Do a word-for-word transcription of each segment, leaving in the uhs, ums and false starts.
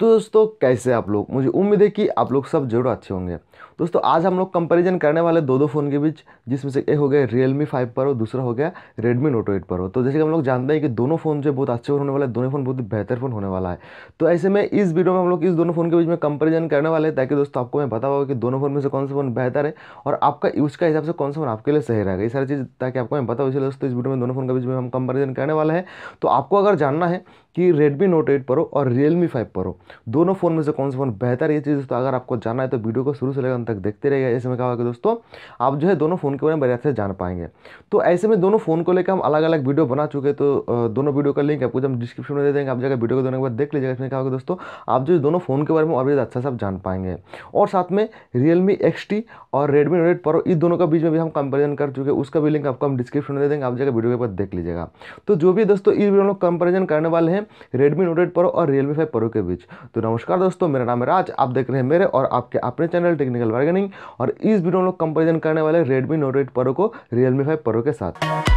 तो दोस्तों कैसे आप लोग, मुझे उम्मीद है कि आप लोग सब जरूर अच्छे होंगे। दोस्तों आज हम लोग कंपैरिजन करने वाले दो दो फ़ोन के बीच, जिसमें से एक हो गया Realme फाइव Pro, दूसरा हो गया Redmi Note एट Pro। तो जैसे कि हम लोग जानते हैं कि दोनों फ़ोन जो बहुत अच्छे होने वाले हैं, दोनों फ़ोन बहुत बेहतर फ़ोन होने वाला है। तो ऐसे में इस वीडियो में हम लोग इस दोनों फ़ोन के बीच में कंपेरिजन करने वाले हैं, ताकि दोस्तों आपको मैं बता पाऊँ कि दोनों फ़ोन में से कौन सा फ़ोन बेहतर है और आपका यूज़ का हिसाब से कौन सा फ़ोन आपके लिए सही रहेगा। ये सारी चीज़ ताकि आपको मैं बताऊँ, इसलिए दोस्तों इस वीडियो में दोनों फ़ोन के बीच में हम कंपेरिजन करने वाले हैं। तो आपको अगर जानना है कि Redmi Note एट Pro और Realme फाइव Pro दोनों फ़ोन में से कौन सा फ़ोन बेहतर है, ये चीज़ दोस्तों अगर आपको जानना है तो वीडियो को शुरू से लेकर अंत तक देखते रहेगा। ऐसे में क्या होगा दोस्तों, आप जो है दोनों फ़ोन के बारे में बढ़िया से जान पाएंगे। तो ऐसे में दोनों फ़ोन को लेकर हम अलग अलग वीडियो बना चुके हैं, तो दोनों वीडियो का लिंक आपको हम डिस्क्रिप्शन में दे देंगे। आप जगह वीडियो को देने के बाद देख लीजिएगा। इसमें क्या होगा दोस्तों, आप जो दोनों फ़ोन के बारे में और भी अच्छा से आप जान पाएंगे। और साथ में Realme X T और Redmi Note एट Pro इस दोनों के बीच में भी हम कंपेरिजन कर चुके हैं, उसका भी लिंक आपको हम डिस्क्रिप्शन में दे देंगे। आप जगह वीडियो के बाद देख लीजिएगा। तो जो भी दोस्तों इस वीडियो में लोग कंपेरिजन करने वाले हैं Redmi Note एट Pro और Realme फाइव Pro के बीच। तो नमस्कार दोस्तों, मेरा नाम है राज, आप देख रहे हैं मेरे और आपके अपने चैनल टेक्निकल बार्गेनिंग, और इस वीडियो में लोग कंपैरिजन करने वाले Redmi Note एट Pro को Realme फाइव Pro के साथ।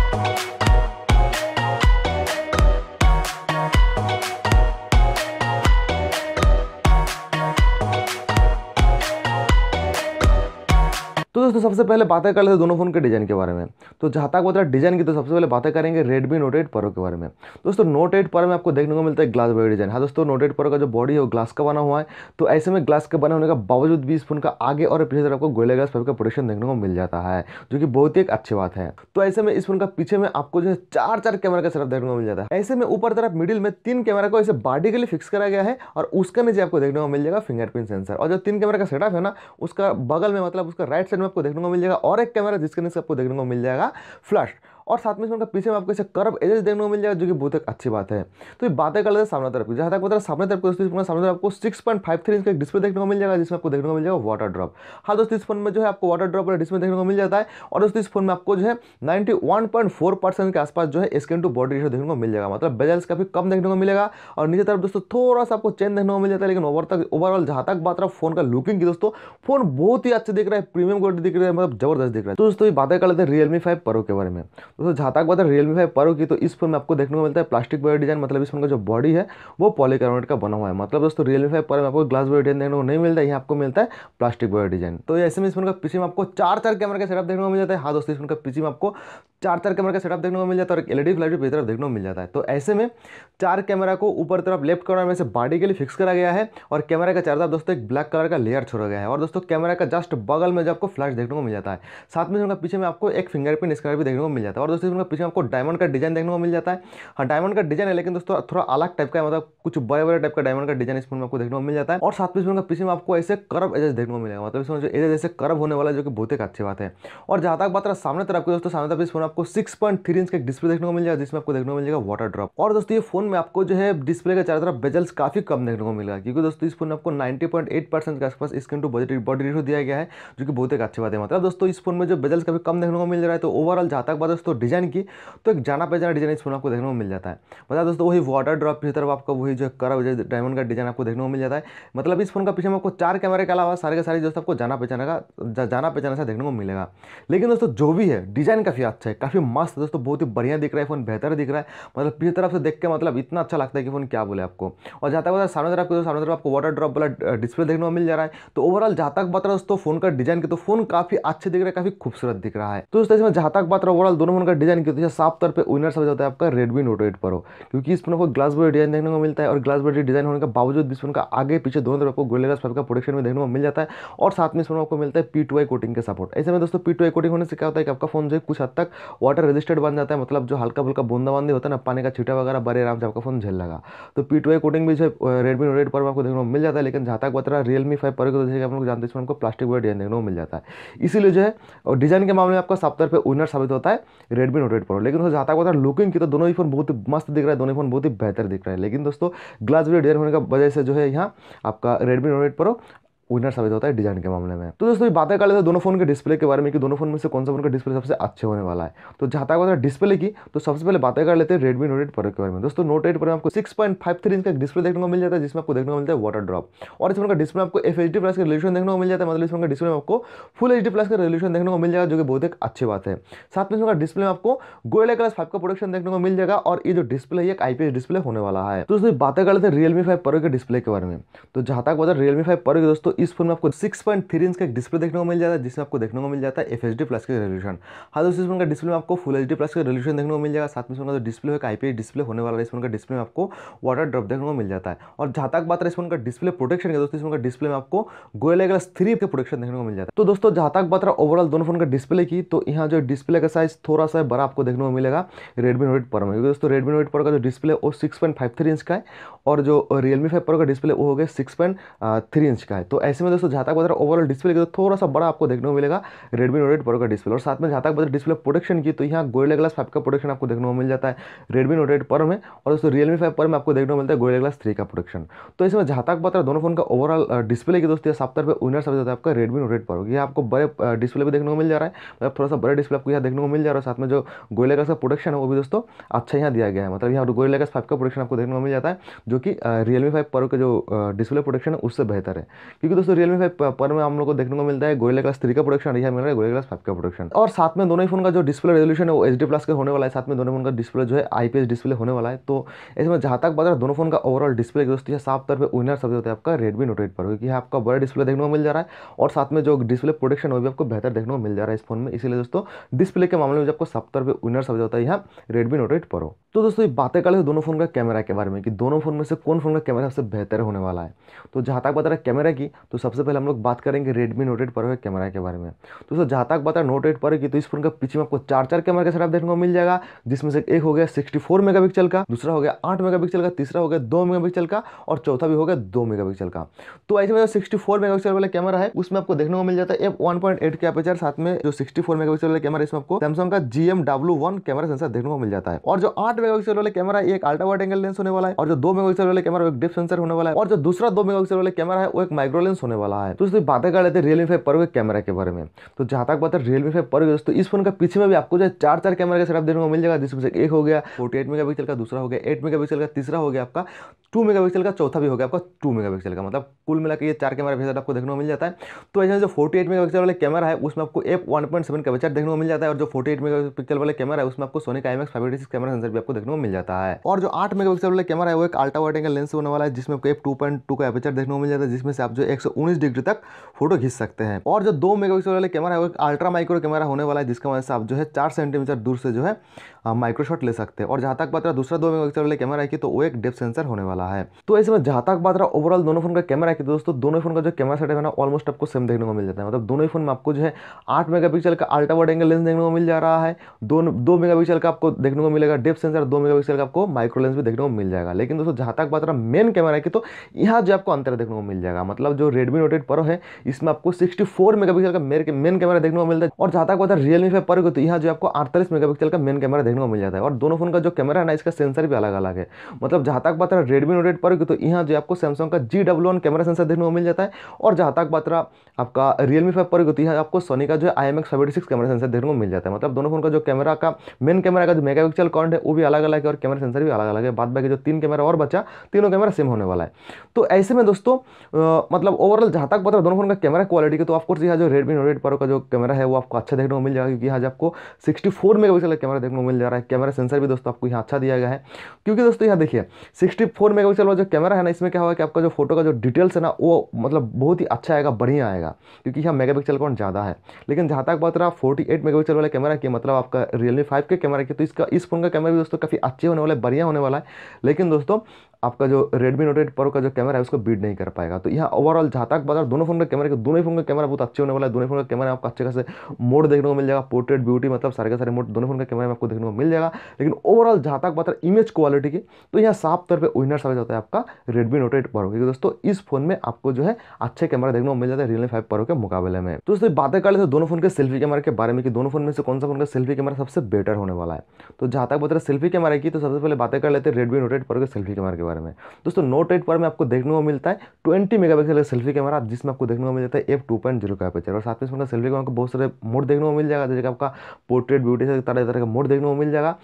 तो दोस्तों सबसे पहले बातें कर लेते हैं दोनों फ़ोन के डिज़ाइन के बारे में। तो जहाँ तक होता है डिज़ाइन की, तो सबसे पहले बातें करेंगे Redmi Note एट Pro के बारे में। दोस्तों Note एट Pro में आपको देखने को मिलता है ग्लास बॉडी डिज़ाइन। हाँ दोस्तों Note एट Pro का जो बॉडी है वो ग्लास का बना हुआ है। तो ऐसे में ग्लास के बने होने के बावजूद भी इस फोन का आगे और पीछे तरफ आपको Gorilla Glass फाइव का प्रोटेक्शन देखने को मिल जाता है, जो कि बहुत ही एक अच्छी बात है। तो ऐसे में इस फोन का पीछे में आपको जो है चार चार कैमरा का सेटअप देखने को मिल जाता है। ऐसे में ऊपर तरफ मिडिल में तीन कैमरा को ऐसे वर्टिकली फिक्स करा गया है, और उसका नीचे आपको देखने को मिल जाएगा फिंगरप्रिंट सेंसर। और जो तीन कैमरा का सेटअप है ना, उसका बगल में मतलब उसका राइट साइड में आपको देखने को मिल जाएगा और एक कैमरा, जिसके नीचे आपको देखने को मिल जाएगा फ्लैश। और साथ में इसमें पीछे में आपको इसे कर्व एजेस देखने को मिल जाएगा, जो कि बहुत एक अच्छी बात है। तो ये बातें कर लेते हैं सामने तरफ की। जहाँ तक बता सामने तरफ को सामने तरफ आपको six point five three inch का डिस्प्ले देखने को मिल जाएगा, जिसमें आपको देखने को मिल जाएगा वाटर ड्रॉप। हाँ दोस्तों इस फोन में जो है आपको वाटर ड्रॉप डिस्प्ले देखने को मिल जाता है। और दोस्तों इस फोन में आपको जो है ninety one point four percent के आसपास जो है स्क्रीन टू बॉडी रेशियो देखने को मिल जाएगा, मतलब बेजल्स काफी कम देखने को मिलेगा। और नीचे तरफ दोस्तों थोड़ा सा आपको चेंज देखने को मिल जाता है, लेकिन ओवर तक ओवरऑल जहाँ तक बात रहा फोन का लुकिंग की, दोस्तों फोन बहुत ही अच्छे दिख रहा है, प्रीमियम क्वालिटी दिख रहा है, मतलब जबरदस्त दिख रहा है। तो दोस्तों बातें कर लेते हैं Realme फाइव Pro के बारे में। दोस्तों जहाँ तक बात है Realme फाइव Pro की, तो इस फोन में आपको देखने को मिलता है प्लास्टिक बॉडी डिजाइन, मतलब इस फोन का जो बॉडी है वो पॉलीकार्बोनेट का बना हुआ है। मतलब दोस्तों Realme फाइव Pro में आपको ग्लास बॉडी डिजाइन देखने को नहीं मिलता है, यहाँ आपको मिलता है प्लास्टिक बॉडी डिजाइन। तो ऐसे में इस फोन का पीछे में आपको चार चार कैमरा का सेटअप देखने को मिल जाता है। हाँ दोस्तों इस फोन का पीछे में आपको चार चार कैमरा का सेटअप देखने को मिल जाता है और एलईडी फ्लैश भी पीछे तरफ देखने को मिल जाता है। तो ऐसे में चार कैमरा को ऊपर तरफ लेफ्ट कॉर्नर में से बॉडी के लिए फिक्स करा गया है, और कैमरा का चारों तरफ दोस्तों एक ब्लैक कलर का लेयर छोड़ा गया है। और दोस्तों कैमरा का जस्ट बगल में जो आपको फ्लैश देखने को मिल जाता है, साथ में इसका पीछे में आपको एक फिंगरप्रिंट स्कैनर भी देखने को मिल जाता है। और दोस्तों इसमें पीछे आपको डायमंड का डिजाइन देखने को मिल जाता है। हाँ डायमंड का डिजाइन है, लेकिन दोस्तों थोड़ा अलग टाइप का, मतलब कुछ बड़े बड़े टाइप का डायमंड का डिजाइन इस फोन में आपको देखने को मिल जाता है। और साथ में इसमें पीछे में आपको ऐसे कर्व एजेस देखने को मिलेगा, मतलब इसमें जो एजेस ऐसे कर्व होने वाला है, जो कि बहुत एक अच्छी बात है। और जहाँ तक बात रहा सामने तरफ की, दोस्तों सामने तरफ इस फोन आपको सिक्स पॉइंट थ्री इंच का डिस्प्ले देखने को मिल जाएगा, जिसमें आपको देखने को मिल जाएगा वाटर ड्रॉप। और दोस्तों ये फोन में आपको जो है डिस्प्ले के चारों तरफ बेजल्स काफी कम देखने को मिलेगा, क्योंकि दोस्तों इस फोन में आपको नाइन्टी पॉइंट एट परसेंट के आसपास स्क्रीन टू बॉडी रेशियो दिया गया है, जो कि बहुत एक अच्छी बात है। मतलब दोस्तों इस फोन में जो बेजल्स काफी कम देखने को मिल रहा है। तो ओवरऑल जहाँ तक बात दोस्तों डिजाइन की, तो एक जाना पहचाना डिजाइन इस फोन आपको देखने को मिल जाता है। मतलब दोस्तों वही वाटर ड्रॉप की तरफ आपको वही जो कर्व जो डायमंड का डिजाइन आपको देखने को मिल जाता है। मतलब इस फोन का पीछे में आपको चार कैमरे के अलावा सारे के सारे दोस्तों आपको जाना पहचाना का जाना पहचाना सा देखने को मिलेगा। लेकिन दोस्तों जो भी है डिजाइन काफी अच्छा है, काफी मस्त है दोस्तों, बहुत ही बढ़िया दिख रहा है, फोन बेहतर दिख रहा है। मतलब पीछे तरफ से देख के मतलब इतना अच्छा लगता है कि फोन क्या बोले आपको। और जहाँ तक सामने तरफ को सामने तरफ आपको वाटर ड्रॉप वाला डिस्प्ले देखने को मिल जा रहा है। तो ओवरऑल जहाँ तक बात रहा दोस्तों फोन का डिजाइन की, तो फोन काफी अच्छे दिख रहा है, काफी खूबसूरत दिख रहा है। तो दोस्तों इसमें जहाँ तक बात रहा ओवरऑल दोनों फोन का डिजाइन की, तो साफ तौर पे विनर समझ होता है आपका Redmi Note एट Pro, क्योंकि इस फोन को ग्लास बॉडी डिजाइन देखने को मिलता है। और ग्लास बॉडी डिजाइन होने के बावजूद इस फोन का आगे पीछे दोनों तरफ आपको Gorilla Glass फाइव का प्रोटेक्शन में देखने को मिल जाता है। और साथ में इस फोन आपको मिलता है पी टू आई कोटिंग का सपोर्ट। ऐसे में दोस्तों पी टू आई कोटिंग होने से क्या होता है कि आपका फोन जो है कुछ हद तक वाटर रेजिस्टेंट बन जाता है, मतलब जो हल्का फुल्का बूंदाबांदी होता है ना, पानी का छीटा वगैरह बड़े आराम से आपका फोन झेल लगा। तो पी टू आई कोटिंग भी जो Redmi Note एट Pro में आपको देखने को मिल जाता है। लेकिन जहाँ तक बात रहा Realme फाइव Pro को, जैसे आप लोग जानते हैं इसमें आपको प्लास्टिक बॉडी डिजाइन देखने को मिल जाता है। इसीलिए जो है और डिजाइन के मामले में आपका साफ तौर पर विनर साबित होता है Redmi Note एट Pro। लेकिन जहाँ तक बात लुकिंग की, तो दोनों ही फोन बहुत मस्त दिख रहा है, दोनों फोन बहुत ही बेहतर दिख रहा है। लेकिन दोस्तों ग्लास बॉडी डिजाइन होने का वजह से जो है यहाँ आपका Redmi Note eight Pro winner साबित होता है डिजाइन के मामले में। तो दोस्तों बातें कर लेते दोनों फोन के डिस्प्ले के बारे में कि दोनों फोन में से कौन सा फोन का डिस्प्ले सबसे अच्छे होने वाला है। तो जहां अगर डिस्प्ले की तो सबसे पहले बातें कर लेते हैं रेडमी नोट एट प्रो के बारे में। दोस्तों नोट एट प्रो में आपको six point five three inch का डिस्प्ले देखने को मिल जाता है, जिसमें आपको देखने को मिलता है वाटर ड्रॉप, और इस फोन का डिस्प्ले आपको एफ एच डी प्लस का रिलेशन देखने को मिल जाता है, मतलब इस फोन का डिस्प्ले में आपको फुल एच डी प्लस का रिलेशन देखने को मिल जाएगा, जो कि बहुत एक अच्छी बात है। साथ में इसका डिस्प्ले में आपको गोरिल्ला ग्लास फाइव का प्रोडक्शन देखने को मिल जाएगा, और ये जो डिस्प्ले है आईपीएस डिस्प्ले होने वाला है। तो दोस्तों बातें कर लेते हैं रियलमी फाइव प्रो के डिस्प्ले के बारे में। तो जहां तक बात है रियलमी फाइव प्रो के दोस्तों इस फोन में आपको सिक्स पॉइंट थ्री इंच का डिस्प्ले देखने को मिल जाता है, जिसमें आपको देखने को मिल जाता है एफ एच डी प्लस का रिलेशन। हाँ दोस्तों इस फोन का डिस्प्ले में आपको फुल एच डी प्लस का रिलेशन देखने को मिल जाएगा। साथ में इसका डिस्प्ले है आईपीएस डिस्प्ले होने वाला है, इस फोन का डिस्प्ले में आपको वाटर ड्रॉप देखने को मिल जाता है। और जहां तक बात है इस फोन का डिस्प्ले प्रोटेक्शन का दोस्तों इस फोन का डिस्प्ले में आपको गोरिल्ला ग्लास थ्री का प्रोटेक्शन देखने को मिल जाता है। तो दोस्तों जहां तक बात है ओवरऑल दोनों फोन का डिस्प्ले की, तो यहाँ जो डिस्प्ले का साइज थोड़ा सा बड़ा आपको देखने को मिलेगा रेडमी नोट एट प्रो में, क्योंकि दोस्तों रेडमी नोट एट प्रो का जो डिस्प्ले वो six point five three inch का है, और जो रियलमी फाइव प्रो का डिस्प्ले वो हो गया सिक्स पॉइंट थ्री इंच का है। तो ऐसे में दोस्तों जहाँ तक बात ओवरऑल डिस्प्ले की तो थोड़ा सा बड़ा आपको देखने को मिलेगा रेडमी नोट एट प्रो का डिस्प्ले। और साथ में जहाँ तक बात डिस्प्ले प्रोटेक्शन की, तो यहाँ गोरिल्ला ग्लास फाइव का प्रोटेक्शन आपको देखने को मिल जाता है रेडमी नोट एट प्रो में, और दोस्तों रियलमी फाइव प्रो में आपको देखने को मिलता है गोरिल्ला ग्लास थ्री का प्रोटेक्शन। तो इसमें जहाँ तक बात दोनों फोन का ओवरऑल डिस्प्ले की दोस्तों साफ तौर पर विनर साबित होता है आपका रेडमी नोट एट प्रो। ये आपको बड़े डिस्प्ले भी देखने को मिल जा रहा है, मतलब थोड़ा सा बड़े डिस्प्ले आपको यहाँ देखने को मिल जा रहा है। साथ में जो गोरिल्ला ग्लास का प्रोटेक्शन है वो भी दोस्तों अच्छा यहाँ दिया गया है, मतलब यहाँ गोरिल्ला ग्लास फाइव का प्रोटेक्शन आपको देखने को मिल जाता है, जो कि रियलमी फाइव प्रो का जो डिस्प्ले प्रोटेक्शन है उससे बेहतर है, क्योंकि दोस्तों रियलमी फाइव प्रो में हम लोग को देखने को मिलता है गोरिल्ला ग्लास थ्री का प्रोटेक्शन, यहाँ मिल रहा है गोरिल्ला ग्लास फाइव का प्रोटेक्शन। और साथ में दोनों फोन का जो डिस्प्ले रेजोल्यूशन है वो एच डी प्लस का होने वाला है। साथ में दोनों फोन का डिस्प्ले जो है आईपीएस डिस्प्ले होने वाला है। तो इसमें जहाँ तक बात दोनों फोन का ओवरऑल डिस्प्ले दोस्तों साफ तौर पर विनर सबसे होता है आपका रेडमी नोट एट प्रो, क्योंकि आपका बड़ा डिस्प्ले देखने को मिल जा रहा है, और साथ में जो डिस्प्ले प्रोटेक्शन वो भी आपको बेहतर देखने को मिल जा रहा है इस फोन में। इसलिए दोस्तों डिस्प्ले के मामले में आपको साफ तौर पर विनर सबसे होता है यहाँ रेडमी नोट एट प्रो। तो दोस्तों बातें कर लेते दोनों फोन का कैमरा के बारे में कि दोनों फोन में से कौन फोन का कैमरा सबसे बेहतर होने वाला है। तो जहाँ तक बात है कैमरा की, तो सबसे पहले हम लोग बात करेंगे रेडमी नोट एट प्रो के कैमरा के बारे में। दोस्तों जहाँ तक बात है नोट एट प्रो की, तो इस फोन का पीछे में आपको चार चार कैमरा के सेटअप देखने को मिल जाएगा, जिसमें से एक हो गया सिक्सटी फोर मेगा पिक्सल का, दूसरा हो गया आठ मेगा पिक्सल का, तीसरा हो गया दो मेगा पिक्सल का, और चौथा भी हो गया दो मेगा पिक्सल का। तो ऐसे में सिक्सटी फोर मेगा पिक्सल वाला कैमरा है उसमें आपको देखने को मिल जाता है वन पॉइंट एट का अपर्चर। साथ में जो सिक्सटी फोर मेगा पिक्सल वाला कैमरा इसमें आपको सैमसंग का G M W one camera sensor देखने को मिल जाता है। और जो आठ मेगापिक्सल वाला कैमरा एक अल्ट्रा वाइड एंगल लेंस होने वाला है, और जो दो मेगापिक्सल वाला कैमरा एक डेप्थ सेंसर होने वाला है, और जो दूसरा दो मेगापिक्सल वाला कैमरा है वो एक माइक्रो लेंस होने वाला है। तो दोस्तों बातें कर लेते हैं रियलमी फाइव प्रो के कैमरा के बारे में। तो जहां तक बात है रियलमी फाइव प्रो दोस्तों इस फोन का पीछे में भी आपको जो चार चार कैमरा का सेटअप देखने को मिल जाएगा, जिसमें से एक हो गया फोर्टी एट मेगापिक्सल का, दूसरा हो गया एट मेगापिक्सल का, तीसरा हो गया आपका टू मेगापिक्सल का, चौथा भी हो गया आपका टू मेगापिक्सल का। मतलब कुल मिलाकर ये चार कैमरा सेटअप आपको देखने को मिल जाता है। तो ऐसे जो फोर्टी एट मेगापिक्सल वाला कैमरा है उसमें आपको एफ वन पॉइंट सेवन का अपर्चर देखने को मिल जाता है, और जो फोर्टी एट मेगापिक्सल वाला कैमरा है उसमें आपको सोनी का IMX five eight six camera sensor भी आपको देखने को मिल जाता है। और जो आठ मेगापिक्सल वाला कैमरा है वो एक अल्ट्रा वाइड एंगल लेंस होने वाला है, जिसमें आपको एफ टू पॉइंट टू का अपर्चर देखने को मिल जाता है, जिसमें से आप जो एक सौ उन्नीस डिग्री तक फोटो खींच सकते हैं। और जो दो मेगापिक्सल वाला कैमरा है वो एक अल्ट्रा माइक्रो कैमरा होने वाला है, जिसका वजह से आप जो है चार सेंटीमीटर दूर से जो है माइक्रो शॉट ले सकते हैं। और जहाँ तक बात रहा दूसरा दो मेगापिक्सल वाला कैमरा है कि, तो वो एक डेप्थ सेंसर होने वाला है। तो ऐसे में जहाँ तक बात रहा ओवरऑल दोनों फोन का कैमरा की, दोस्तों दोनों फोन का जो कैमरा सेटअप है ना ऑलमोस्ट आपको सेम देखने को मिल जाता है। मतलब दोनों फोन में आपको जो है आठ मेगापिक्सल का अल्ट्रा वाइड एंगल लेंस देखने को मिल जा रहा है, दो मेगापिक्सल का आपको देखने को मिलेगा डेप्थ सेंसर, दो मेगापिक्सल का आपको माइक्रो लेंस भी देखने को मिल जाएगा। लेकिन दोस्तों जहाँ तक बात रहा मेन कैमरा की, तो यहाँ जो आपको अंतर देखने को मिल जाएगा, मतलब जो रेडमी नोट एट प्रो है इसमें आपको सिक्सटी फोर मेगापिक्सल का मेन कैमरा देखने को मिलता है, और जहाँ तक बात है रियलमी फाइव प्रो तो यहाँ जो आपको अड़तालीस मेगापिक्सल का मेन कैमरा देखने को मिल जाता है। और दोनों फोन का जो कैमरा है ना इसका सेंसर भी अलग अलग है, मतलब जहाँ तक बात रहा रेडमी नोट एट प्रो तो यहाँ जो आपको सैमसंग का G W one camera sensor देखने को मिल जाता है, और जहाँ तक बात रहा आपका रियलमी फाइव प्रो तो यहाँ आपको सोनी का जो I M X five eight six camera sensor देखने को मिल जाता है। मतलब दोनों फोन का जो कैमरा का मेन कैमरा का जो मेगापिक्सल काउंट है वो भी अलग अलग है, और कैमरा सेंसर भी अलग अलग है। बाद बाकी जो तीन कैमरा और बचा तीनों कैमरा सेम होने वाला है। तो ऐसे में दोस्तों आ, मतलब ओवरऑल जहाँ तक बात रहा दोनों फोन का कैमरा क्वालिटी की, तो ऑफकोर्स यहाँ जो रेडमी नोट एट प्रो का जो कैमरा है वो आपको अच्छा देखने को मिल जाएगा, क्योंकि यहाँ जो आपको सिक्सटी फोर मेगापिक्सल का कैमरा देखने को मिल जा रहा है। कैमरा सेंसर भी दोस्तों आपको यहाँ अच्छा दिया गया है, क्योंकि दोस्तों यहाँ देखिए सिक्सटी फोर मेगापिक्सल वाला जो कैमरा है ना इसमें क्या हुआ कि आपका जो फोटो का जो डिटेल्स है ना वो मतलब बहुत ही अच्छा आएगा, बढ़िया आएगा, क्योंकि यहाँ मेगापिक्सल काउंट ज़्यादा है। लेकिन जहाँ तक बात रहा फोर्टी एट मेगापिक्सल वाला कैमरा की, मतलब आपका रियलमी फाइव के कैमरा की, तो इसका इस फोन का कैमरा भी दोस्तों काफ़ी अच्छे होने वाला है, बढ़िया होने वाला है। लेकिन दोस्तों आपका जो रेडमी नोट एट प्रो का जो कैमरा है उसको बीट नहीं कर पाएगा। तो यहाँ ओवरऑल जहाँ तक बात दोनों फोन का कैमरा के दोनों फोन का कैमरा बहुत अच्छे होने वाला है। दोनों फोन का कैमरा आपको अच्छे खासे मोड देखने को मिल जाएगा, पोर्ट्रेट, ब्यूटी, मतलब सारे के सारे मोड दोनों फोन का कैमरा में आपको देखने को मिल जाएगा। लेकिन ओवरऑल जहाँ तक बात इमेज क्वालिटी की, तो यहाँ साफ तौर पर विनर साबित होता है आपका रेडमी नोट एट प्रो, क्योंकि दोस्तों इस फोन में आपको जो है अच्छे कैमरा देखने को मिल जाता है रियलमी फाइव प्रो के मुकाबले में। तो दोस्तों बातें कर लेते दोनों फोन के सेल्फी कैमरा के बारे में कि दोनों फोन में से कौन सा फोन का सेल्फी कैमरा सबसे बेटर होने वाला है। तो जहाँ तक बात सेल्फी कैमरा की, तो सबसे पहले बातें कर लेते हैं रेडमी नोट एट प्रो के सेल्फी कैमरा के। बारे में। दोस्तों नोट एट पर में आपको देखने को मिलता है ट्वेंटी मेगापिक्सल का सेल्फी कैमरा, जिसमें आपको देखने को मिल जाता है एफ टू पॉइंट जीरो का पिक्चर, और साथ में इसमें सेल्फी कैमरा को बहुत सारे मोड देखने को मिल जाएगा, जैसे कि आपका पोर्ट्रेट ब्यूटी से तरह तरह का मोड देखने को मिल जाएगा,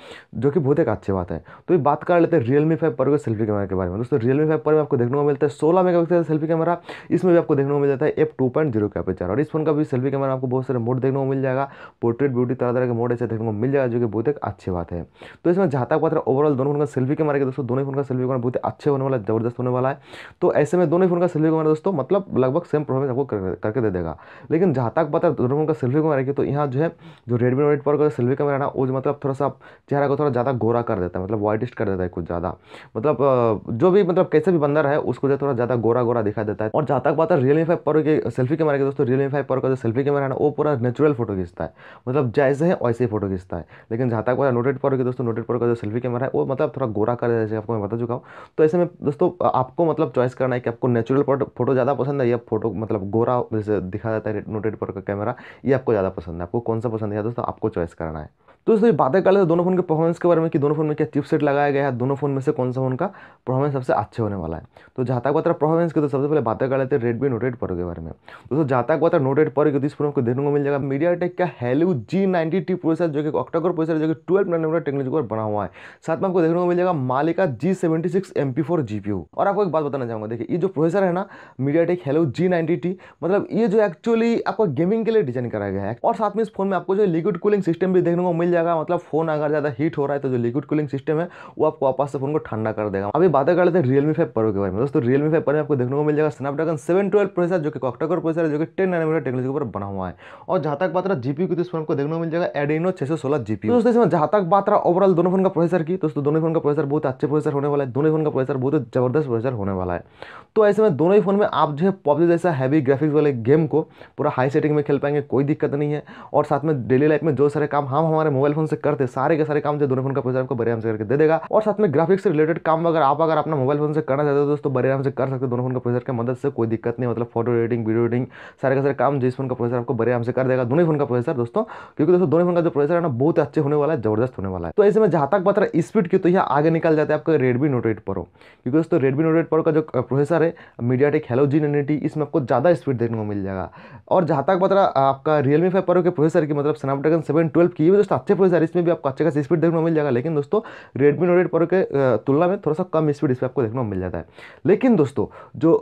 जो कि बहुत एक अच्छी बात है। तो ये बात कर लेते हैं रियलमी फाइव प्रो के सेल्फी कैमरा के बारे में। दोस्तों रियलमी फाइव प्रो में आपको देखने को मिलता है सोलह मेगापिक्सल का सेल्फी कैमरा, इसमें भी आपको देखने को मिल जाता है एफ टू पॉइंट जीरो का पिक्चर, और इस फोन का भी सेल्फी कैमरा आपको बहुत सारे मोड देखने को मिल जाएगा, पोर्ट्रेट ब्यूटी तरह तरह के मोड ऐसे देखने को मिल जाएगा, जो कि बहुत एक अच्छी बात है। तो इसमें जहाँ तक बात है ओवरऑल दोनों फोन का सेल्फी कैमरा के, दोस्तों दोनों फोन का सेल्फी कैमरा बहुत अच्छे होने वाला है, जबरदस्त होने वाला है। तो ऐसे में दोनों फोन का सेल्फी कैमरा दोस्तों मतलब लगभग सेम परफॉर्मेंस आपको करके दे देगा। लेकिन जहाँ तक बात है दोनों फोन का सेल्फी कैमरा की, तो यहाँ जो है जो रेडमी नोट एट प्रो का सेल्फी कैमरा है ना, वो मतलब थोड़ा सा चेहरा को थोड़ा ज़्यादा गोरा कर देता है, मतलब वाइटिस्ट कर देता है कुछ ज़्यादा, मतलब जो भी मतलब कैसे भी बंदा है उसको जो थोड़ा ज़्यादा गोरा गोरा दिखा देता है। और जहाँ तक बात है रियलमी फाइव प्रो के सेल्फी कैमरा के, दोस्तों रियलमी फाइव प्रो का जो सेल्फी कैमरा है ना, वो पूरा नेचुरल फोटो खींचता है, मतलब जैसे है वैसे ही फोटो खींचता है। लेकिन जहाँ तक बात है नोट एट प्रो के, दोस्तों नोट एट प्रो का जो सेल्फी कैमरा है वो मतलब थोड़ा गोरा कर देता है, जैसे आपको मैं बता चुका हूँ। तो ऐसे में दोस्तों आपको मतलब चॉइस करना है कि आपको नेचुरल फोटो ज़्यादा पसंद है या फोटो मतलब गोरा जैसे दिखा जाता है नोट एट प्रो का कैमरा, ये आपको ज़्यादा पसंद है, आपको कौन सा पसंद है दोस्तों आपको चॉइस करना है। तो दोस्तों बातें कर लेते हैं दोनों फोन के परफॉर्मेंस के बारे में कि दोनों फोन में क्या चिपसेट लगाया गया है, दोनों फोन में से कौन सा फोन का परफॉर्मेंस सबसे अच्छे होने वाला है। तो जहाँ तक बात है परफॉर्मेंस की, तो सबसे पहले बातें कर लेते हैं रेडमी नोट एट प्रो के बारे में। दोस्तों जहाँ तक बात है नोट एट प्रो की, इस फोन को देखने को मिल जाएगा मीडियाटेक का Helio G ninety T processor, जो कि ऑक्टा कोर प्रोसेसर जो कि ट्वेल्व नैनोमीटर टेक्नोलॉजी पर बना हुआ है। साथ में आपको देखने को मिल जाएगा मालिका G seventy six M P four GPU. और आपको एक बात बताना चाहूँगा, देखिए ये जो प्रोसेसर है ना MediaTek Helio G ninety T, मतलब ये जो एक्चुअली आपको गेमिंग के लिए डिजाइन कराया गया है। और साथ में इस फोन में आपको जो लिक्विड कूलिंग सिस्टम भी देखने को मिल जाएगा, मतलब फोन अगर ज़्यादा हीट हो रहा है तो जो लिक्विड कूलिंग सिस्टम है वो आपको वापस से फोन को ठंडा कर देगा। अभी बातें कर लेते हैं रियलमी फाइव प्रो के बारे में। दोस्तों रियलमी फाइव प्रो में आपको देखने को मिल जाएगा स्नैपड्रैगन सेवन ट्वेल्व प्रोसेसर, जो कि ऑक्टा कोर प्रोसेसर है, जो कि टेन नैनोमीटर टेक्नोलॉजी पर बना हुआ है। और जहाँ तक बात रहा जीपीयू की, तो इस फोन को देखने को मिल जाएगा एड्रेनो सिक्स सिक्सटीन जीपीयू। दोस्तों इसमें जहाँ तक बात रहा ओवरऑल दोनों फोन का प्रोसेसर की, दोस्तों दोनों फोन का प्रोसेसर बहुत अच्छे प्रोसेसर होने वाला है, दोनों फोन का प्रोसेसर बहुत जबरदस्त प्रोसेसर होने वाला है। तो ऐसे में दोनों ही फोन में आप जो है पबजी जैसा हैवी ग्राफिक्स वाले गेम को पूरा हाई सेटिंग में खेल पाएंगे, कोई दिक्कत नहीं है। और साथ में डेली लाइफ में जो सारे काम हम हमारे मोबाइल फोन से करते सारे के सारे काम जो दोनों फोन का प्रोसेसर आपको बड़े आराम से करके दे देगा। और साथ में ग्राफिक्स से रिलेटेड काम अगर आप अगर अपना मोबाइल फोन से करना चाहते हो दोस्तों बड़े आराम से कर सकते हो, दोनों फोन का प्रोसेसर की मदद से कोई दिक्कत नहीं, मतलब फोटो एडिटिंग वीडियो एडिटिंग सारे के सारे काम जिस फोन का प्रोसेसर आपको बड़े आराम से कर देगा दोनों फोन का प्रोसेसर दोस्तों, क्योंकि दोस्तों दोनों फोन का जो प्रोसेसर है ना बहुत अच्छे होने वाला है, जबरदस्त होने वाला है। तो ऐसे में जहाँ तक बात रहा स्पीड की, तो यह आगे निकल जाता है आपका रेडमी नोट एट प्रो, क्योंकि दोस्तों रेडमी नोट एट प्रो का जो प्रोसेसर है MediaTek Helio G ninety T, इसमें आपको ज़्यादा स्पीड देखने को मिल जाएगा। और जहाँ तक बात रहा आपका रियलमी फाइव प्रो के प्रोसेसर की, मतलब स्नैपड्रैगन सेवन ट्वेल्व की, ये भी दोस्तों अच्छे प्रोसेसर, इसमें भी आपको अच्छे खासी स्पीड देखने को मिल जाएगा। लेकिन दोस्तों रेडमी नोट एट प्रो के तुलना में थोड़ा सा कम स्पीड इसमें आपको देखने को मिल जाता है। लेकिन दोस्तों जो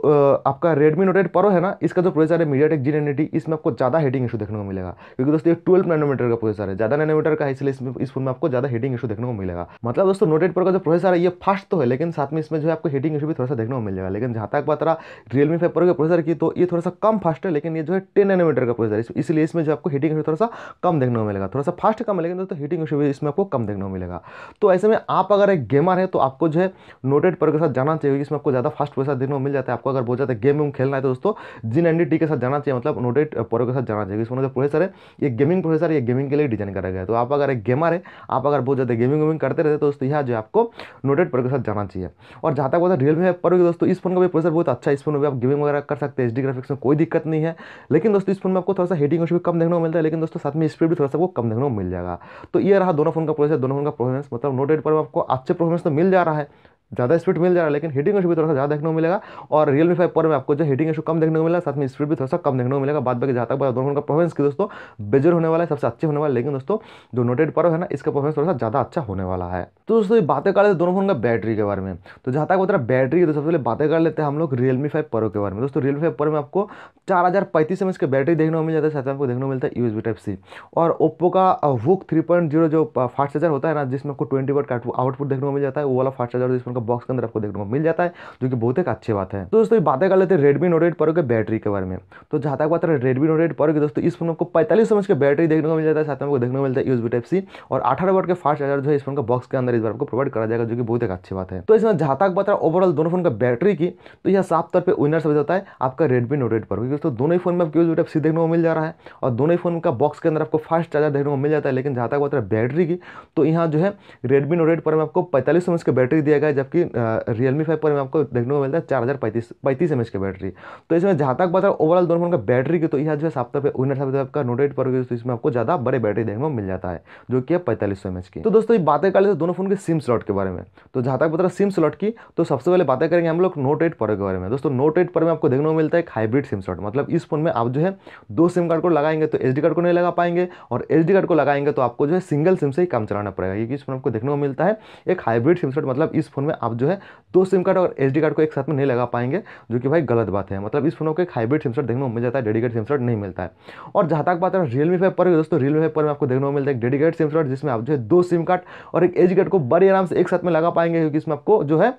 आपका रेडमी नोट एट प्रो है ना, इसका जो प्रोसेसर है मीडियाटेक जी नाइंटी टी, इसमें आपको ज़्यादा हीटिंग इशू देखने को मिलेगा, क्योंकि दोस्तों ये ट्वेल्व नैनोमीटर का प्रोसेसर है, ज़्यादा नैनोमीटर का है, इसलिए इसमें इस फोन में आपको ज़्यादा हीटिंग इशू देखने को मिलेगा। मतलब दोस्तों नोट एट प्रो का जो प्रोसेसर है ये फास्ट तो है, लेकिन साथ में इसमें जो है आपको हीटिंग इशू भी थोड़ा सा देखने को मिल जाएगा। लेकिन जहाँ तक बात रहा रियलमी फाइव प्रो के प्रोसेसर की, तो ये थोड़ा सा कम फास्ट है, लेकिन ये जो है टेन नैनोमीटर का प्रोसेसर है, इसलिए इसमें जो आपको हीटिंग इशू थोड़ा सा कम देखने को मिलेगा, थोड़ा सा फास्ट कम है, लेकिन दोस्तों हीटिंग इशू भी इसमें आपको कम देखने को मिलेगा। तो ऐसे में आप अगर एक गेमर है तो आपको जो है नोट एट प्रो के साथ जाना चाहिए, इसमें आपको ज़्यादा फास्ट प्रोसेसर देखने को मिल जाता है। आपको अगर बहुत ज़्यादा गेम वेम खेलना है तो दोस्तों जी नाइंटी टी के साथ जाना चाहिए, मतलब नोट एट प्रो के साथ जाना चाहिए। इसमें जो प्रोसेसर है ये गेमिंग प्रोसेसर, ये गेमिंग के लिए डिजाइन करा गया है। तो आप अगर एक गेमर है, आप अगर बहुत ज़्यादा गेमिंग वेमिंग करते रहते तो दोस्तों यहाँ जो आपको नोट एट प्रो के साथ जाना चाहिए। और जहाँ तक बात रियलमी प्रो के, दोस्तों इस फोन का भी प्रोसेसर बहुत अच्छा है, इस फोन में भी आप गेमिंग वगैरह कर सकते हैं, एचडी ग्राफिक्स में कोई दिक्कत नहीं है। लेकिन दोस्तों इस फोन में आपको थोड़ा सा हीटिंग इशू भी कम देखने को मिलता है, लेकिन दोस्तों साथ में स्पीड भी थोड़ा सा वो कम देखने को मिल जाएगा। तो ये रहा दोनों फोन का प्रोसेसर, दोनों फोन का परफॉर्मेंस। मतलब नोट एट पर आपको अच्छे परफॉर्मेंस तो मिल जा रहा है, ज़्यादा स्पीड मिल जा रहा है, लेकिन हीटिंग इशू भी थोड़ा सा ज़्यादा देखने को मिलेगा। और रियलमी फाइव प्रो में आपको जो हीटिंग इशू कम देखने को मिला, साथ में स्पीड भी थोड़ा सा कम देखने को मिलेगा। बाद बाकी जहाँ तक बात दोनों का परफॉर्मेंस की, दोस्तों बेजोर होने वाला है, सबसे अच्छे होने वाला है। लेकिन दोस्तों जो नोट एट प्रो है ना, इसका परफॉर्मेंस थोड़ा सा ज़्यादा अच्छा होने वाला है। तो दोस्तों बातें कर लेते हैं दोनों फोन का बैटरी के बारे में। तो जहाँ तक बता बैटरी की, तो सबसे पहले बातें कर लेते हैं हम लोग रियलमी फाइव प्रो के बारे में। दोस्तों रियलमी फाइव प्रो में आपको चार हज़ार पैंतीस एम एच की बैटरी देखने को मिल जाता है, साथ में आपको देखने को मिलता है यूएसबी टाइप सी। और ओप्पो का वूक थ्री पॉइंट जीरो जो फास्ट चार्जर होता है ना, जिसमें आपको ट्वेंटी वाट का आउटपुट देखने को मिल जाता है, वो वाला फास्ट चार्जर जिस फोन का बॉक्स के अंदर आपको देखने को मिल जाता है, जो कि बहुत एक अच्छी बात है। तो दोस्तों बातें कर लेते हैं रेडमी नोट एट प्रो के बैटरी के बारे में। तो जहाँ तक बात है रेडमी नोट एट प्रो की, दोस्तों इस फोन में आपको पैंतालीस एम एच की बैटरी देखने को मिल जाता है, साथ में आपको देखने को मिलता है यूएसबी टाइप सी। और अठारह वाट के फास्ट चार्जर जो है इस फोन का बॉक्स के अंदर इस बार आपको प्रोवाइड करा जाएगा, जो कि बहुत एक अच्छी बात है। तो इसमें जहाँ तक बात है ओवरऑल दोनों फोन का बैटरी की, तो यह साफ तौर पर विनर साबित होता है आपका रेडमी नोट एट प्रो, क्योंकि दोस्तों दोनों ही फोन में आपको यूएसबी टाइप सी देखने को मिल जा रहा है, और दोनों ही फोन का बॉक्स के अंदर आपको फास्ट चार्जर देखने को मिल जाता है। लेकिन जहाँ तक बात है बैटरी की, तो यहाँ जो है रेडमी नोट एट प्रो में आपको पैंतालीस एम एच की बैटरी दिया गया है, जबकि रियलमी फाइव प्रो में आपको देखने को मिलता है चार हज़ार पैंतीस पैंतीस एम एच की बैटरी। तो इसमें जहाँ तक बता ओवरऑल दोनों फोन का बैटरी की तो यह जो है सात पे उन्नीस पे आपका नोट एट प्रो की तो इसमें आपको ज़्यादा बड़े बैटरी देखने को मिल जाता है जो कि है पैंतालीस सौ एम एच की। तो दोस्तों ये बातें कर लेते हैं दोनों फोन के सिम स्लॉट के बारे में। तो जहाँ तक बता सिम स्लॉट की तो सबसे पहले बातें करेंगे हम लोग नोट एट प्रो के बारे में। दोस्तों नोट एट प्रो में आपको देखने को मिलता है एक हाइब्रिड सिम स्लॉट, मतलब इस फोन में आप जो है दो सिम कार्ड को लगाएंगे तो एस डी कार्ड को नहीं लगा पाएंगे और एस डी कार्ड को लगाएंगे तो आपको जो है सिंगल सिम से ही काम चलाना पड़ेगा, क्योंकि इस फोन आपको देखने को मिलता है एक हाइब्रिड सिम स्लॉट, मतलब इस फोन में आप जो है दो सिम कार्ड और एस डी कार्ड को एक साथ में नहीं लगा पाएंगे जो कि भाई गलत बात है। मतलब इस फोन को एक हाइब्रिड सिम स्लॉट देखने को मिल जाता है, डेडिकेट सिम स्लॉट नहीं मिलता है। और जहाँ तक बात है रियलमी फाइव प्रो, दोस्तों रियलमी फाइव प्रो में आपको देखने को मिलता है एक डेडिकेट सिम स्लॉट जिसमें आप जो है दो सिम कार्ड और एक एस डी कार्ड को बड़े आराम से एक साथ में लगा पाएंगे, क्योंकि इसमें आपको जो है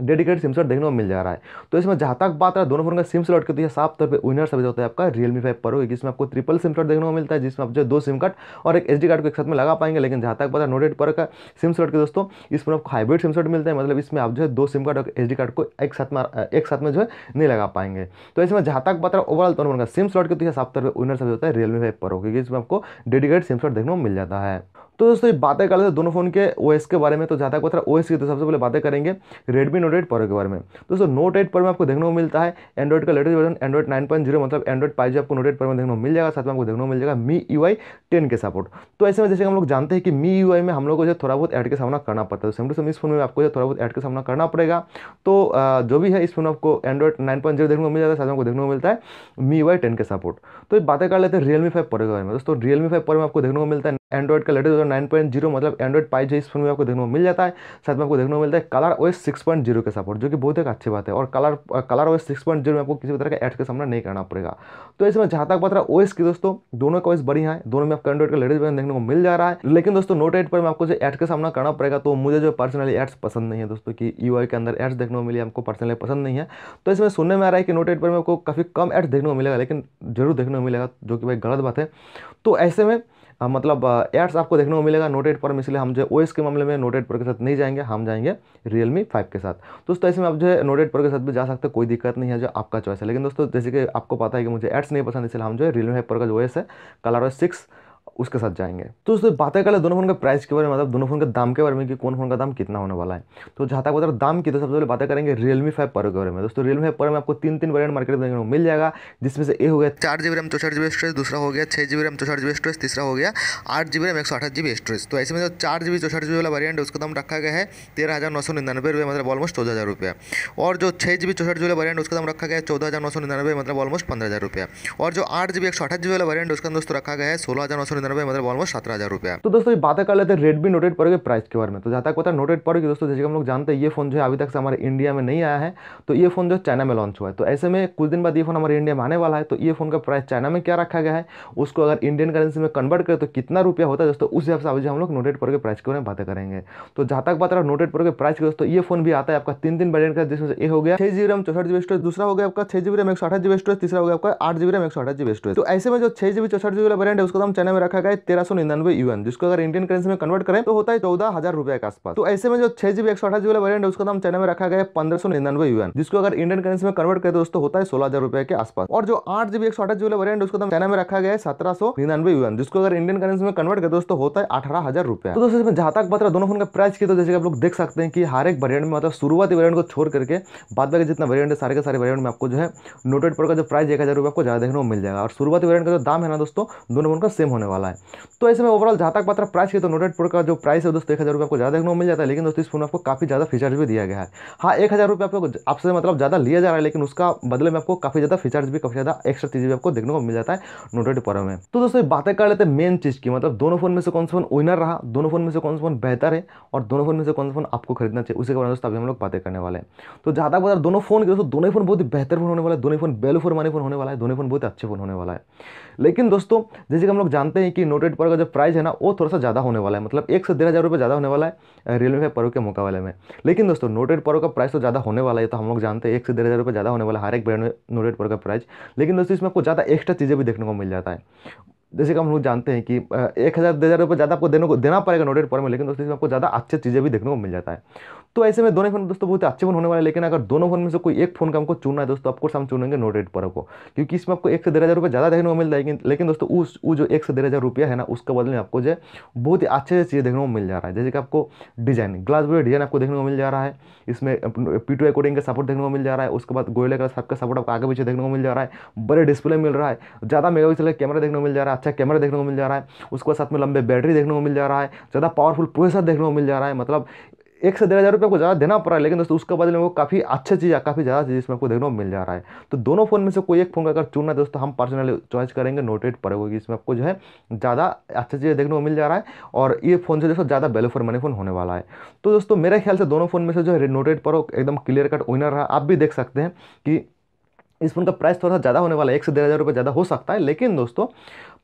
डेडिकेटेड सिम स्लॉट देखने को मिल जा रहा है। तो इसमें जहाँ तक बात है दोनों फोन का सिम स्लॉट के तो यह साफ तौर पे विनर साबित होता है आपका रियलमी फाइव प्रो, क्योंकि इसमें आपको ट्रिपल सिम स्लॉट देखने को मिलता है जिसमें आप जो दो सिम कार्ड और एक एसडी कार्ड को एक साथ में लगा पाएंगे। लेकिन जहाँ तक बात है नोट एट प्रो का सिम स्लॉट के दोस्तों इस पर आपको हाइब्रिड सिम स्लॉट मिलता है, मतलब इसमें आप जो है दो सिम कार्ड और एसडी कार्ड को एक साथ में एक साथ में जो है नहीं लगा पाएंगे। तो इसमें जहाँ तक बात है ओवरऑल दोनों फोन का सिम स्लॉट के तो यह साफ तौर पर विनर साबित होता है रियलमी फाइव प्रो, क्योंकि इसमें आपको डेडिकेटेड सिम स्लॉट देखने को मिल जाता है। तो दोस्तों ये बातें कर लेते हैं दोनों फोन के ओएस के बारे में। तो ज़्यादा बता ओएस की तो सबसे पहले बातें करेंगे रेडमी नोट एट प्रो के बारे में। दोस्तों नोट एट प्रो में आपको देखने को मिलता है एंड्रॉइड का latest version Android nine point zero, मतलब एंड्रॉइड फाइव जी आपको नोट एट प्रो में देखने को मिल जाएगा, साथ में आपको देखने को मिल जाएगा मी यू आई टेन के सपोर्ट। तो ऐसे में जैसे हम लोग जानते हैं कि मी यू आई में हम लोग को जो थोड़ा बहुत ऐड का सामना करना पड़ता है, तो सेम टू सेम इस फोन में आपको जो थोड़ा बहुत ऐड का सामना करना पड़ेगा। तो जो भी है इस फोन में आपको एंड्रॉइड नाइन पॉइंट जीरो देखने को मिल जाता है, साथ में आपको देखने को मिलता है मी यू आई टेन के सपोर्ट। तो बातें कर लेते हैं रियलमी फाइव प्रो के बारे में। दोस्तों रियलमी फाइव प्रो में आपको देखने को मिलता है एंड्रॉइड का लेटेस्ट नाइन पॉइंट ज़ीरो, मतलब एंड्रॉइड पाई जो इस फोन में आपको देखने को मिल जाता है, साथ में आपको देखने को मिलता है Color OS six point zero के सपोर्ट, जो कि बहुत एक अच्छी बात है। और Color Color OS six point zero में आपको किसी भी तरह का एड्स का सामना नहीं करना पड़ेगा। तो इसमें जहाँ तक बात रहा ओएस की दोस्तों दोनों का ओएस बढ़िया है, दोनों में आपको एंड्रॉइड का लेटेस्ट वर्जन देखने को मिल जा रहा है। लेकिन दोस्तों नोट एट पर में आपको जो एड्स का सामना करना पड़ेगा, तो मुझे जो पर्सनली एड्स पसंद नहीं है दोस्तों कि यूआई के अंदर एड्स देखने को मिली हमको पर्सनली पसंद नहीं है। तो इसमें सुनने में आ रहा है कि नोट एट पर में आपको काफ़ी कम एड्स देखने को मिलेगा, लेकिन जरूर देखने को मिलेगा, जो कि भाई गलत बात है। तो ऐसे में मतलब एड्स आपको देखने को मिलेगा नोट एट पर, इसलिए हम जो ओएस के मामले में नोट एट पर के साथ नहीं जाएंगे, हम जाएंगे रियलमी फाइव के साथ। दोस्तों ऐसे में आप जो है नोट एट पर के साथ भी जा सकते हैं, कोई दिक्कत नहीं है, जो आपका चॉइस है। लेकिन दोस्तों जैसे कि आपको पता है कि मुझे एड्स नहीं पसंद, इसलिए हम जो है रियलमी फाइव पर का जो ओएस है कलर ओएस सिक्स उसके साथ जाएंगे। तो दोस्तों बातें कर ले दोनों फोन के प्राइस के बारे में, मतलब दोनों फोन के दाम के बारे में कि कौन फोन का दाम कितना होने वाला है। तो जहाँ तक बता दाम की तो सबसे पहले बातें करेंगे रियलमी फाइव प्रो के बारे में। दोस्तों रियलमी फाइव प्रो में आपको तीन तीन वेरिएंट मार्केट में देखने को मिल जाएगा, जिसमें से ए हो गया चार जीबी रैम चौसठ जीबी स्टोरेज, दूसरा हो गया छः जीबी रैम चौसठ जीबी स्टोरेज, तीसरा हो गया आठ जीबी रैम एक सौ अठाईस जीबी स्टोरेज। तो ऐसे में जो चार जीबी चौसठ जीबी वाला वेरिएंट उसका दाम रखा गया है तेरह हज़ार नौ सौ निन्यानवे रुपये, मतलब ऑलमोस्ट चौदह हज़ार रुपये। और जो छः जीबी चौसठ जीबी वाला वेरिएंट उसका दाम रखा गया है चौदह हज़ार नौ सौ निन्यानवे, मतलब ऑलमोस्ट पंद्रह हज़ार रुपये। और जो आठ जीबी एक सौ अठाईस जीबी वाला वेरिएंट उसका दोस्तों रखा गया है सोलह हज़ार नौ सौ निन्यानवे, मतलब ऑलमोस्ट सत्रह हज़ार रुपये। तो दोस्तों बातें कर लेते हैं रेडमी नोट एट प्रो के प्राइस के बारे में। तो जहाँ तक पता है नोट एट प्रो की दोस्तों जैसे हम लोग जानते हैं ये फोन जो है अभी तक हमारे इंडिया में नहीं आया है, तो ये फोन जो चाइना में लॉन्च हुआ है। तो ऐसे में कुछ दिन बाद ये फोन हमारे इंडिया में आने वाला है, तो ये फोन का प्राइस चाइना में क्या रखा गया है उसको अगर इंडियन करेंसी में कन्वर्ट करें तो कितना रुपया होता है दोस्तों, उस हिसाब से अभी हम लोग नोट एट प्रो के प्राइस के बारे में बातें करेंगे। तो जहाँ तक बात रहा नोट एट प्रो के प्राइस के दोस्तों ये फोन भी आता है आपका तीन तीन वेरिएंट का, जिसमें ए हो गया छह जीबी रैम चौसठ जीबी स्टोरेज, दूसरा हो गया आपका छह जीबी रैम एक सौ अठाईस जीबी स्टोरेज, तीसरा हो गया आपका आठ जीबी रैम एक सौ अठाईस जीबी स्टोरेज। तो ऐसे में जो छह जीबी चौसठ जीबी वाला वेरिएंट है उसका दाम चाइना में रखा गया है तेरह सौ निन्यानवे यूएन, जिसको अगर इंडियन करेंसी में कन्वर्ट करें तो होता है चौदह हजार रुपए के आसपास। तो ऐसे में जो छह जीबी एक सौ अठाईस जीबी वाला वेरिएंट है उसका दाम चाइना में रखा गया है पंद्रह सौ निन्यानवे यूएन, जिसको अगर इंडियन करेंसी में कन्वर्ट करें तो दोस्तों होता है सोलह हजार रुपए के आसपास। और जो आठ जीबी एक सौ अठाईस जीबी वाला वेरिएंट है उसका दाम चाइना में रखा गया है सत्रह सौ निन्यानवे यूएन, जिसको अगर इंडियन करेंसी में कन्वर्ट करें दोस्तों होता है अठारह हजार रुपए। तो दोस्तों इसमें जहाँ तक बता दोनों फोन का प्राइस की तो जैसे आप लोग देख सकते हैं कि हर एक वेरिएंट में मतलब शुरुआती वेरिएंट को छोड़ करके बाद में जितना वेरिएंट है सारे के सारे वेरिएंट में आपको जो है नोट एट प्रो का जो प्राइस एक हजार रुपये आपको ज्यादा देखने को मिल जाएगा, और शुरुआती वेरिएंट का जो दाम है ना दोस्तों दोनों फोन का सेम होने वाला है। तो ऐसे में ओवरऑल जहाँ तक मात्रा प्राइस की तो नोट एट प्रो का जो प्राइस है दोस्तों एक हज़ार रुपये आपको ज़्यादा देखने को मिल जाता है। लेकिन दोस्तों इस फोन में आपको काफ़ी ज़्यादा फीचर्स भी दिया गया है। हाँ एक हज़ार रुपये आपको आपसे मतलब ज़्यादा लिया जा रहा है, लेकिन उसका बदले में आपको काफ़ी ज़्यादा फीचर्स भी काफ़ी ज़्यादा एक्स्ट्रा चीज़ भी आपको देखने को मिल जाता है नोट एट प्रो में। तो दोस्तों बातें कर लेते हैं मेन चीज़ की, मतलब दोनों फोन में से कौन सा फोन विनर रहा, दोनों फोन में से कौन सा फोन बेहतर है, और दोनों फोन में से कौन सा फोन आपको खरीदना चाहिए, उसी के बारे में दोस्तों अभी हम लोग बातें करने वाले हैं। तो ज़्यादा बता दोनों फोन के दोस्तों दोनों फोन बहुत ही बेहतर फोन होने वाला है, दोनों phone value for money phone होने वाला है, दोनों फोन बहुत अच्छे फोन होने वाला है। लेकिन दोस्तों जैसे कि हम लोग जानते हैं कि नोट एट प्रो का जो प्राइस है ना वो थोड़ा सा ज़्यादा होने वाला है, मतलब एक से डेढ़ हज़ार रुपये ज़्यादा होने वाला है रियलमी फाइव प्रो के मुकाबले में। लेकिन दोस्तों नोट एट प्रो का प्राइस तो ज़्यादा होने वाला है, तो हम लोग जानते हैं एक से डेढ़ हज़ार रुपये ज़्यादा होने वाला है हर एक ब्रांड में नोट एट प्रो का प्राइस। लेकिन दोस्तों इसमें आपको ज़्यादा एक्स्ट्रा चीज़ें भी देखने को मिल जाता है, जैसे कि हम लोग जानते हैं कि एक हज़ार डेढ़ हज़ार रुपये ज़्यादा आपको देने को देना पड़ेगा नोट एट प्रो में। लेकिन दोस्तों इसमें आपको ज़्यादा अच्छी चीज़ें भी देखने को मिल जाता है। तो ऐसे में दोनों फोन दोस्तों बहुत अच्छे फोन होने वाले, लेकिन अगर दोनों फोन में से कोई एक फोन का हमको चुनना है दोस्तों, आपको हम चुनेंगे नोट एट प्रो को, क्योंकि इसमें आपको एक से डेढ़ हज़ार रुपये ज़्यादा देखने को मिल जाएगी। लेकिन दोस्तों उस वो जो एक से डेढ़ हज़ार रुपया है ना, उसके बदले में आपको जो बहुत ही अच्छे से चीज़ें देखने को मिल जा रहा है, जैसे कि आपको डिजाइन ग्लास बॉडी डिजाइन आपको देखने को मिल जा रहा है, इसमें पी टू आई कोडिंग का सपोर्ट देखने को मिल जा रहा है, उसके बाद गोरिल्ला ग्लास फाइव का सपोर्ट आपको आगे पीछे देखने को मिल जा रहा है, बड़े डिस्प्ले मिल रहा है, ज़्यादा मेगापिक्सल का कैमरा देखने को मिल जा रहा है, अच्छा कैमरा देखने को मिल जा रहा है, उसके बाद साथ में लंबे बैटरी देखने को मिल जा रहा है, ज़्यादा पावरफुल प्रोसेसर देखने को मिल जा रहा है। मतलब एक से डेढ़ हज़ार रुपये आपको ज़्यादा देना पड़ा है, लेकिन दोस्तों उसके बदले में वो काफ़ी अच्छी चीज़, काफ़ी ज़्यादा चीज़ इसमें आपको देखने को मिल जा रहा है। तो दोनों फोन में से कोई एक फोन का अगर चुनना है दोस्तों, हम पर्सनली चॉइस करेंगे नोट एट प्रो, क्योंकि इसमें आपको जो है ज़्यादा अच्छी चीज़ें देखने को मिल जा रहा है और ये फोन से दोस्तों ज़्यादा वैल्यू फॉर मनी फोन होने वाला है। तो दोस्तों मेरे ख्याल से दोनों फोन में से जो है नोट एट प्रो एकदम क्लियर कट विनर रहा। आप भी देख सकते हैं कि इस फोन का प्राइस थोड़ा सा ज़्यादा होने वाला है, एक से डेढ़ हज़ार रुपये ज़्यादा हो सकता है, लेकिन दोस्तों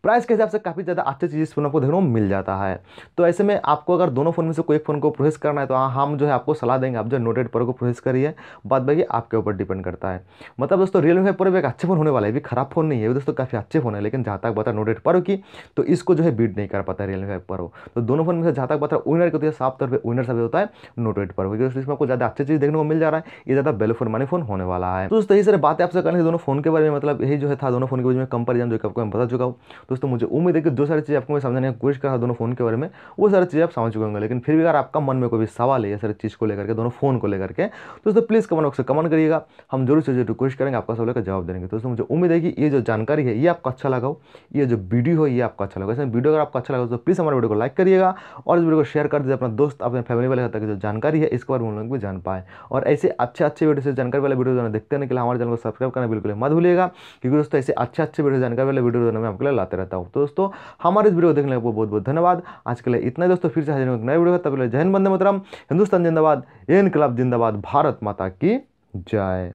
प्राइस के हिसाब से काफ़ी ज़्यादा अच्छी चीज़ इस फोन आपको देखने को मिल जाता है। तो ऐसे में आपको अगर दोनों फोन में से कोई एक फोन को प्रोसेस करना है तो हम जो है आपको सलाह देंगे आप जो नोट एट प्रो को प्रोसेस करिए, बात बाकी आपके ऊपर डिपेंड करता है। मतलब दोस्तों रियलमी फाइव प्रो भी एक अच्छे फोन होने वाला है, भी खराब फोन नहीं है, दोस्तों काफ़ी अच्छे फोन है, लेकिन जहाँ तक बता नोट एट प्रो की तो इसको जो है बीट नहीं कर पाता रियलमी फाइव प्रो। तो दोनों फोन में से जहाँ तक बता विनर के तो साफ तौर पर विनर सब होता है नोट एट प्रो, क्योंकि इसमें आपको ज़्यादा अच्छी चीज़ देखने को मिल जा रहा है, ये ज़्यादा वैल्यू फॉर मनी फोन होने वाला है। तो दोस्तों यही सारी बातें आपसे करनी है दोनों फोन के बारे में, मतलब यही जो है था दोनों फोन के बीच में कंपेरिजन जो आपको मैं बता चुका हूँ। दोस्तों मुझे उम्मीद है कि दो सारी चीज़ आपको मैं समझाने की कोशिश कर रहा दोनों फोन के बारे में, वो सारी चीज़ आप समझ चुके होंगे। लेकिन फिर भी अगर आपका मन में कोई भी सवाल है ये सारी चीज़ को लेकर के, दोनों फोन को लेकर के, दोस्तों प्लीज़ कमेंट बॉक्स से कमेंट करिएगा, हम जरूर से जरूर कोशिश करेंगे आपका सवाल का जवाब देंगे। दोस्तों मुझे उम्मीद है कि ये जो जानकारी है ये आपको अच्छा लगा, ये जो वीडियो है ये आपको अच्छा लगा। इसमें वीडियो अगर आपको अच्छा लगा तो प्लीज़ हमारे वीडियो को लाइक करिएगा और इस वीडियो को शेयर कर दीजिए अपना दोस्त अपने फैमिली वाले तक, जो जानकारी है इसके बारे में उन लोग भी जान पाए। और ऐसे अच्छे अच्छे वीडियो से जानकारी वाले वीडियो देखते रहने के लिए हमारे चैनल को सब्सक्राइब करना बिल्कुल मत भूलिएगा, क्योंकि दोस्तों ऐसे अच्छे अच्छे वीडियो जानकारी वाले वीडियो आपके लिए लाते रहता हूँ। तो दोस्तों हमारे इस वीडियो को देखने को बहुत बहुत धन्यवाद, आज के लिए इतना ही दोस्तों, फिर से हाजिर होंगे नए वीडियो का। तब तक जय हिंद, वंदे मातरम, हिंदुस्तान जिंदाबाद, एनकलाब जिंदाबाद, भारत माता की जय।